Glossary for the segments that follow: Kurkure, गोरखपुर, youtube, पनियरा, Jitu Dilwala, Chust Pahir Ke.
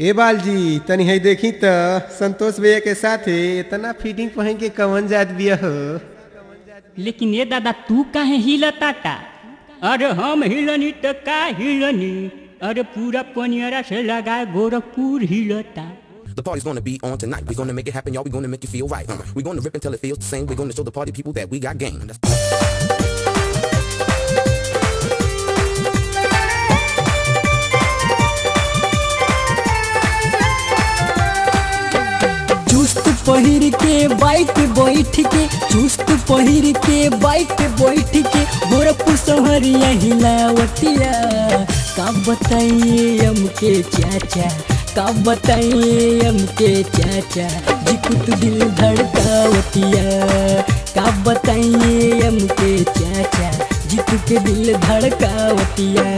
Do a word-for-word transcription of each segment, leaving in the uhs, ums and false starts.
ए बाल जी तनी है देखी त संतोष भैया के साथे इतना फिटिंग पहन के कवन जात बिया हो। लेकिन ये दादा तू काहे हिलताटा? अरे हम हिलनी त का हिलनी, अरे पूरा पनियरा से लगा गोरखपुर हिलता। The party's gonna be on tonight, we're gonna make it happen, y'all, we're gonna make you feel right, uh, we're gonna rip until it feels the same, we're gonna show the party people that we got game. That's चुस्त पहिर के bike पे बैठ के, चुस्त पहिर के bike पे बैठ के गोरखपुर शहरिया हिलावतिया। का बताइए हमके चाचा, का बताइए हमके चाचा, जी कुछ दिल धड़कावतिया। का बताइए हमके चाचा, जी कुछ दिल धड़कावतिया।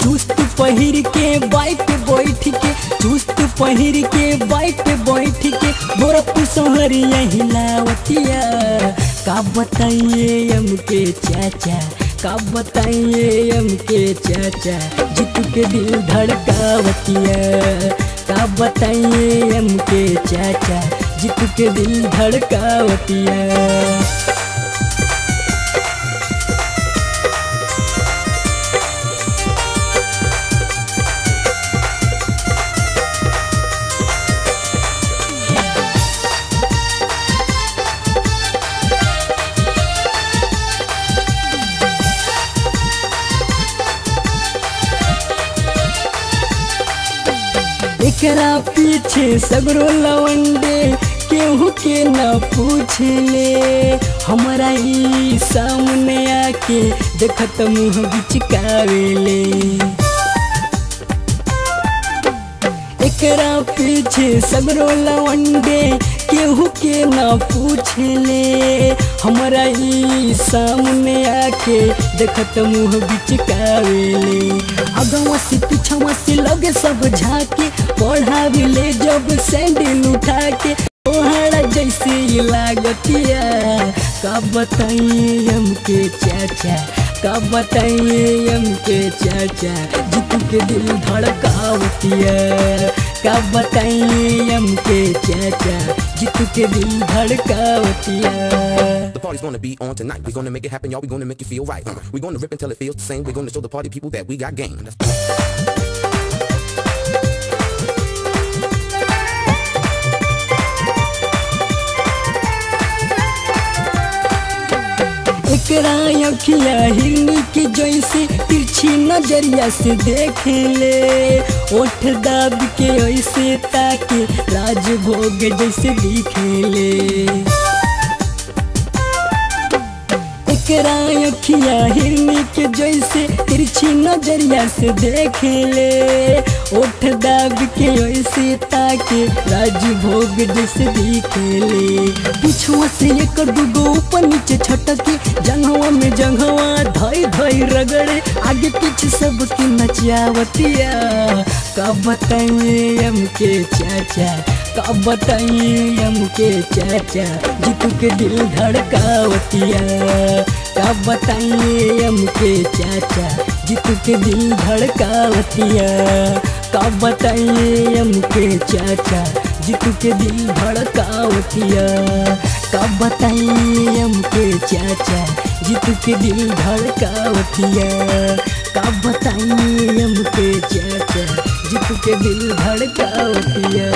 चुस्त पहिर के बाइक पे बैठ के, चुस्त पहिर के बाइक पे बैठ के गोरखपुर शहरिया हिलावतिया। का बताइए हमके चाचा, का बताइए हमके चाचा, जीतू के दिल धड़कावतिया। का बताइए हमके चाचा, जीतू के दिल धड़कावतिया। एकरा पीछे सगरो लवंडे केहू के ना पूछे ले, हमारा ई सामने आके देखत मुँह बिचकावेले। एकरा पीछे सगरो लवंडे केहू के ना पूछे ले, हमारा ई सामने आके देखत मुँह बिचकावेले। अगवा से पीछवा से लगे सब झाके, पढ़ा भी ले जब सैंडल उठा के तोहरा जैसे लागतिया। का बताइए हमके चाचा, का बताइए हमके चाचा, जीतू के दिल धड़कावतिया। का बताइए हमके चाचा, जीतू के दिल धड़कावतिया। The party's gonna be on tonight, we're gonna make it happen, y'all, we're gonna make you feel right, uh, we're gonna rip until it feels the same, we're gonna show the party people that we got game. That's एकरा अखिया हिरनी के जैसे तिरछी नजरिया से देखे ले, ओठ दाब के ऐसे ताके राजभोग जैसे दिखे ले। एकरा अखिया हिरनी के जैसे तिरछी नजरिया से देखे ले, ओठ दाब के ऐसे ताके राजभोग जैसे दिखे ले। पीछुआ से एक दूगो ऊपर नीचे छटके, जंघवा में जंघवा धई धई रगड़े, आगे पीछे सबकी नचावतिया। का बताइए हमके चाचा, का बताइए हमके चाचा, जीतू के दिल धड़कावतिया। का बताइए हमके चाचा, जीतू के दिल धड़कावतिया। का बताइए हमके चाचा, जीतू के दिल धड़कावतिया। का बताइए हमके चाचा, जीतू के दिल धड़कावतिया। का बताइए हमके चाचा, जीतू के दिल धड़कावतिया।